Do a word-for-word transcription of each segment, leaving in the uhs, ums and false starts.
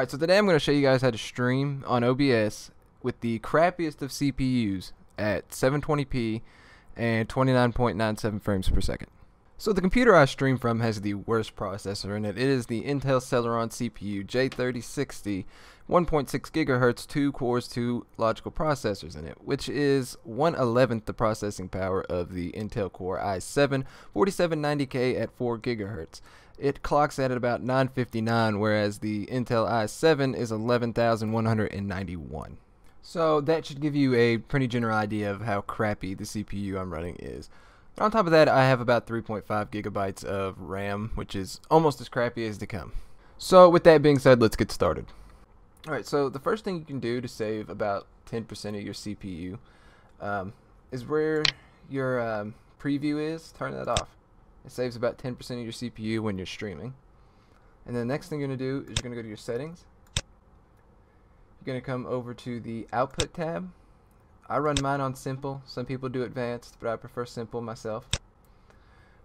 Alright, so today I'm going to show you guys how to stream on O B S with the crappiest of C P Us at seven twenty p and twenty-nine point nine seven frames per second. So the computer I stream from has the worst processor in it. It is the Intel Celeron C P U J thirty sixty, one point six gigahertz, two cores, two logical processors in it, which is one eleventh the processing power of the Intel Core i seven forty-seven ninety K at four gigahertz. It clocks at about nine fifty-nine, whereas the Intel i seven is eleven thousand one hundred ninety-one. So that should give you a pretty general idea of how crappy the C P U I'm running is. And on top of that, I have about three point five gigabytes of RAM, which is almost as crappy as they come. So with that being said, let's get started. Alright, so the first thing you can do to save about ten percent of your C P U um, is where your um, preview is, turn that off. It saves about ten percent of your C P U when you're streaming. And the next thing you're going to do is you're going to go to your settings. You're going to come over to the output tab. I run mine on simple. Some people do advanced, but I prefer simple myself.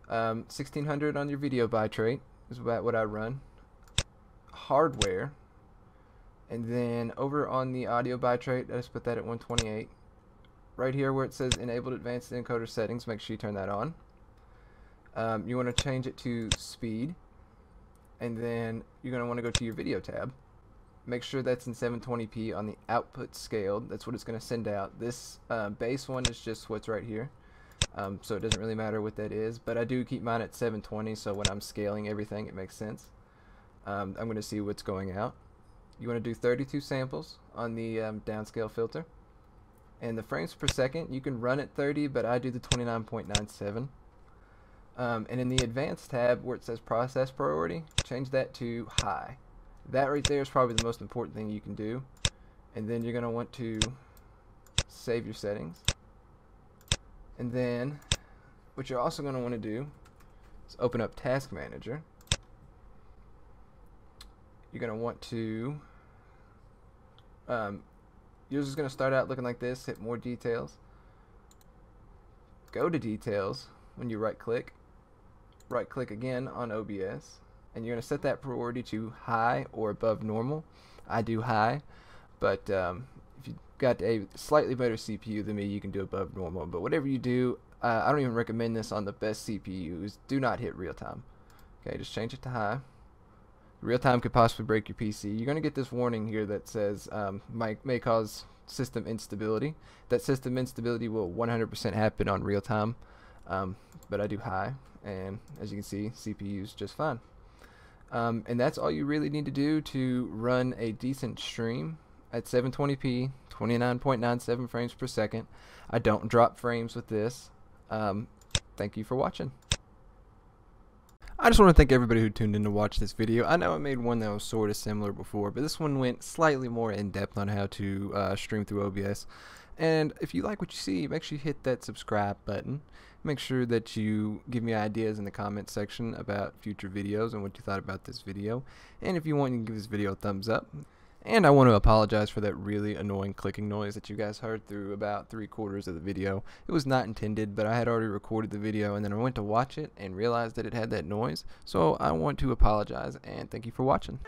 Um, sixteen hundred on your video bitrate is about what I run. Hardware. And then over on the audio bitrate, I just put that at one twenty-eight. Right here where it says enabled advanced encoder settings, make sure you turn that on. Um, you want to change it to speed, and then you're going to want to go to your video tab. Make sure that's in seven twenty p on the output scaled. That's what it's going to send out. This uh, base one is just what's right here, um, so it doesn't really matter what that is, but I do keep mine at seven twenty, so when I'm scaling everything it makes sense. Um, I'm going to see what's going out. You want to do thirty-two samples on the um, downscale filter, and the frames per second you can run at thirty, but I do the twenty-nine point nine seven. Um, and in the advanced tab where it says process priority, change that to high. That right there is probably the most important thing you can do. And then you're going to want to save your settings. And then what you're also going to want to do is open up Task Manager. You're going to want to, um, yours is going to start out looking like this. Hit more details. Go to details when you right click. Right click again on O B S, and you're going to set that priority to high or above normal. I do high, but um, if you've got a slightly better C P U than me, you can do above normal. But whatever you do, uh, I don't even recommend this on the best C P Us. Do not hit real time. Okay, just change it to high. Real time could possibly break your P C. You're going to get this warning here that says um, might, may cause system instability. That system instability will one hundred percent happen on real time. Um, but I do high, and as you can see, C P U's just fine. Um, and that's all you really need to do to run a decent stream at seven twenty p, twenty-nine point nine seven frames per second. I don't drop frames with this. Um, thank you for watching. I just want to thank everybody who tuned in to watch this video. I know I made one that was sort of similar before, but this one went slightly more in depth on how to uh, stream through O B S. And if you like what you see, make sure you hit that subscribe button. Make sure that you give me ideas in the comment section about future videos and what you thought about this video. And if you want, you can give this video a thumbs up. And I want to apologize for that really annoying clicking noise that you guys heard through about three quarters of the video. It was not intended, but I had already recorded the video, and then I went to watch it and realized that it had that noise. So I want to apologize, and thank you for watching.